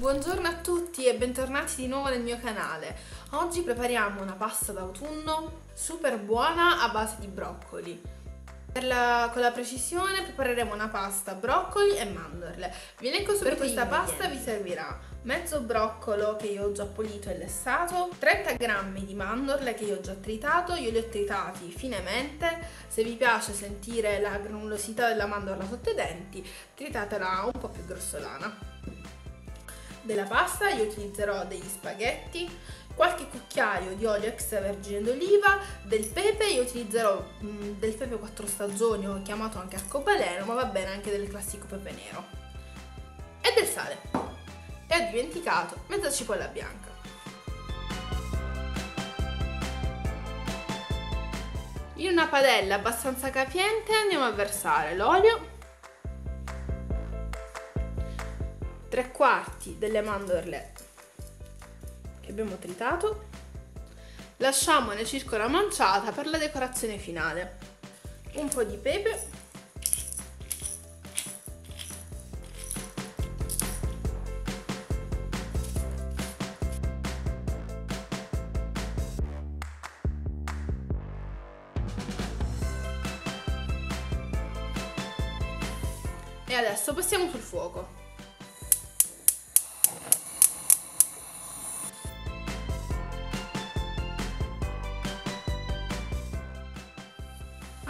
Buongiorno a tutti e bentornati di nuovo nel mio canale. Oggi prepariamo una pasta d'autunno super buona a base di broccoli. Con la precisione prepareremo una pasta broccoli e mandorle. Vi elenco subito questa pasta. Vi servirà mezzo broccolo che io ho già pulito e lessato, 30 g di mandorle che io ho già tritato. Io li ho tritati finemente, se vi piace sentire la granulosità della mandorla sotto i denti tritatela un po' più grossolana. Della pasta io utilizzerò degli spaghetti, qualche cucchiaio di olio extravergine d'oliva, del pepe. Io utilizzerò del pepe 4 stagioni, ho chiamato anche arcobaleno, ma va bene anche del classico pepe nero, e del sale, e ho dimenticato mezza cipolla bianca. In una padella abbastanza capiente andiamo a versare l'olio, 3/4 delle mandorle che abbiamo tritato. Lasciamone circa una manciata per la decorazione finale, un po' di pepe, e adesso passiamo sul fuoco.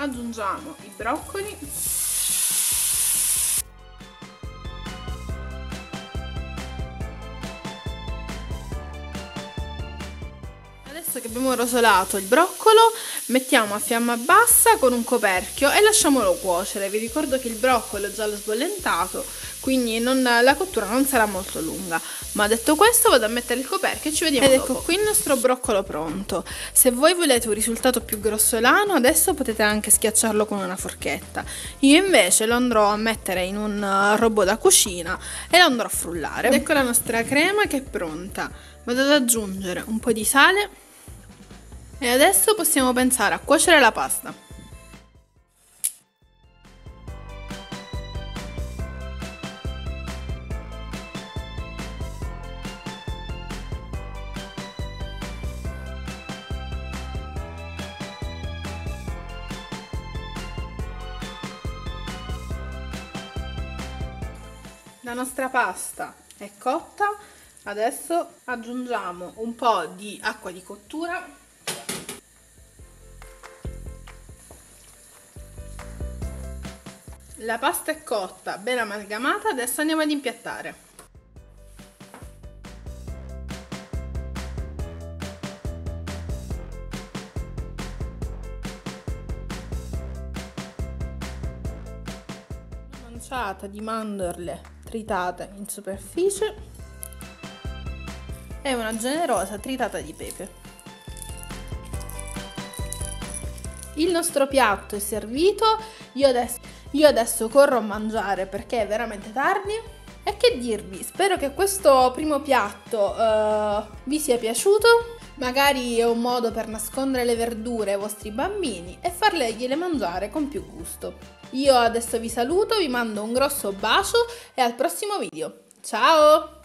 Aggiungiamo i broccoli, adesso che abbiamo rosolato il broccolo mettiamo a fiamma bassa con un coperchio e lasciamolo cuocere. Vi ricordo che il broccolo già l'ho sbollentato, quindi la cottura non sarà molto lunga, ma detto questo vado a mettere il coperchio e ci vediamo dopo. Ecco qui il nostro broccolo pronto. Se voi volete un risultato più grossolano adesso potete anche schiacciarlo con una forchetta, io invece lo andrò a mettere in un robot da cucina e lo andrò a frullare. Ed ecco la nostra crema che è pronta, vado ad aggiungere un po' di sale e adesso possiamo pensare a cuocere la pasta. La nostra pasta è cotta, adesso aggiungiamo un po' di acqua di cottura . La pasta è cotta, ben amalgamata, adesso andiamo ad impiattare. Una manciata di mandorle tritate in superficie e una generosa tritata di pepe. Il nostro piatto è servito, io adesso corro a mangiare perché è veramente tardi. E che dirvi, spero che questo primo piatto vi sia piaciuto. Magari è un modo per nascondere le verdure ai vostri bambini e fargliele mangiare con più gusto. Io adesso vi saluto, vi mando un grosso bacio e al prossimo video. Ciao!